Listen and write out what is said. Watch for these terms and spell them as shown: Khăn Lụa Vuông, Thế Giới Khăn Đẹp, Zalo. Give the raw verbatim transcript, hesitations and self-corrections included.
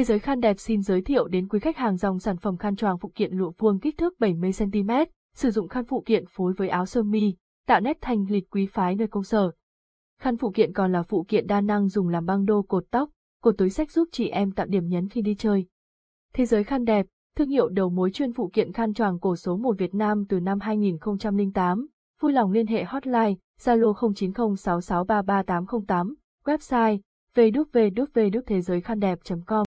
Thế giới khăn đẹp xin giới thiệu đến quý khách hàng dòng sản phẩm khăn choàng phụ kiện lụa vuông kích thước bảy mươi xăng ti mét, sử dụng khăn phụ kiện phối với áo sơ mi, tạo nét thanh lịch quý phái nơi công sở. Khăn phụ kiện còn là phụ kiện đa năng dùng làm băng đô, cột tóc, cột túi xách giúp chị em tạo điểm nhấn khi đi chơi. Thế giới khăn đẹp, thương hiệu đầu mối chuyên phụ kiện khăn choàng cổ số một Việt Nam từ năm hai nghìn không trăm lẻ tám, vui lòng liên hệ hotline Zalo không chín không sáu sáu ba ba tám không tám, website www chấm thế giới khăn đẹp chấm com.